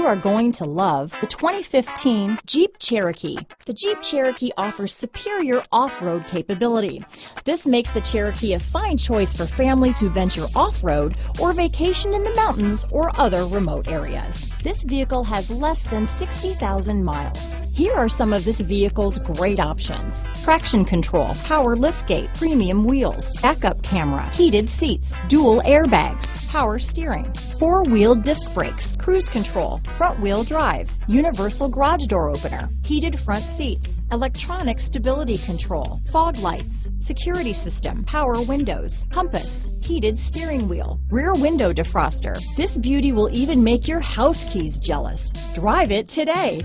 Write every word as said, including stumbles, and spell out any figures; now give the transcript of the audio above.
you are going to love the twenty fifteen Jeep Cherokee. The Jeep Cherokee offers superior off-road capability. This makes the Cherokee a fine choice for families who venture off-road or vacation in the mountains or other remote areas. This vehicle has less than sixty thousand miles. Here are some of this vehicle's great options: traction control, power liftgate, premium wheels, backup camera, heated seats, dual airbags, power steering, four-wheel disc brakes, cruise control, front-wheel drive, universal garage door opener, heated front seats, electronic stability control, fog lights, security system, power windows, compass, heated steering wheel, rear window defroster. This beauty will even make your house keys jealous. Drive it today.